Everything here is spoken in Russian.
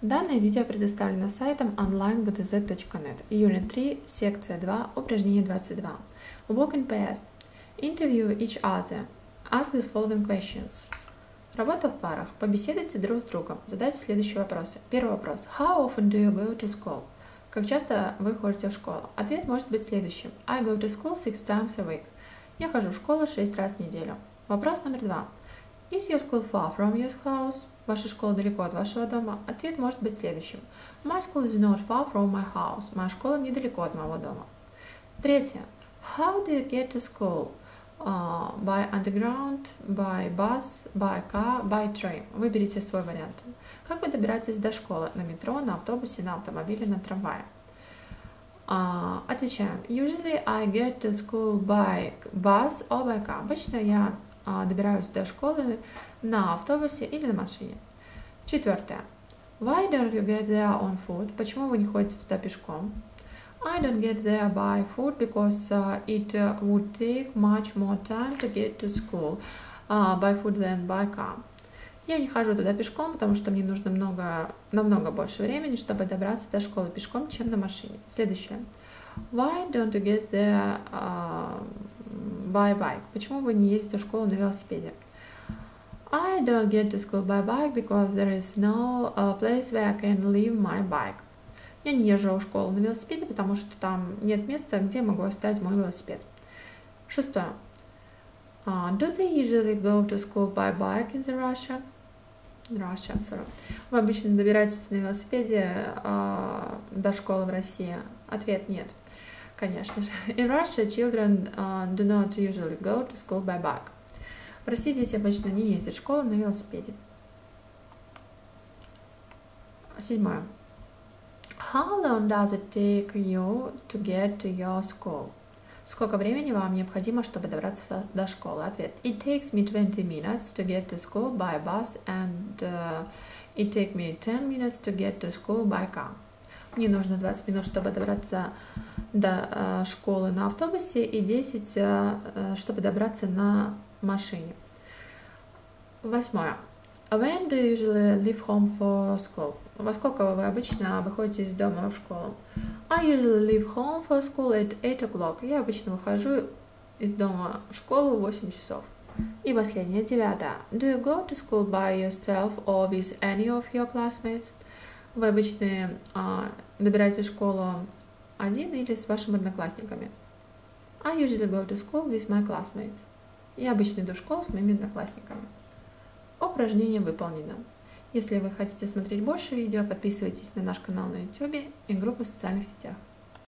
Данное видео предоставлено сайтом onlinegdz.net, июль 3, секция 2, упражнение 22. Walk in pairs. Interview each other. Ask the following questions. Работа в парах. Побеседуйте друг с другом. Задайте следующие вопросы. Первый вопрос. How often do you go to school? Как часто вы ходите в школу? Ответ может быть следующим. I go to school 6 times a week. Я хожу в школу 6 раз в неделю. Вопрос номер 2. Is your school far from your house? Ваша школа далеко от вашего дома? Ответ может быть следующим. My school is not far from my house. Моя школа недалеко от моего дома. Третье. How do you get to school? By underground, by bus, by car, by train. Выберите свой вариант. Как вы добираетесь до школы? На метро, на автобусе, на автомобиле, на трамвае? Отвечаем. Usually I get to school by bus or by car. Обычно я добираюсь до школы на автобусе или на машине. Четвертое. Why don't you get there on foot? Почему вы не ходите туда пешком? I don't get there by foot because it would take much more time to get to school by foot than by car. Я не хожу туда пешком, потому что мне нужно намного больше времени, чтобы добраться до школы пешком, чем на машине. Следующее. Why don't you get there by bike? Почему вы не ездите в школу на велосипеде? I don't get to school by bike because there is no place where I can leave my bike. Я не езжу в школу на велосипеде, потому что там нет места, где могу оставить мой велосипед. Шестое. Do they usually go to school by bike in Russia? Sorry. Вы обычно добираетесь на велосипеде до школы в России? Ответ нет, конечно же. In Russia, children do not usually go to school by bike. В России дети обычно не ездят в школу на велосипеде. Седьмое. How long does it take you to get to your school? Сколько времени вам необходимо, чтобы добраться до школы? Ответ. It takes me 20 minutes to get to school by bus and it takes me 10 minutes to get to school by car. Мне нужно 20 минут, чтобы добраться до школы на автобусе и 10, чтобы добраться на машине. Восьмое. When do you usually leave home for school? Во сколько вы обычно выходите из дома в школу? I usually leave home for school at 8 o'clock. Я обычно выхожу из дома в школу в 8 часов. И последнее, девятое. Do you go to school by yourself or with any of your classmates? Вы обычно добираетесь в школу один или с вашими одноклассниками? I usually go to school with my classmates. Я обычно иду в школу с моими одноклассниками. Упражнение выполнено. Если вы хотите смотреть больше видео, подписывайтесь на наш канал на YouTube и группу в социальных сетях.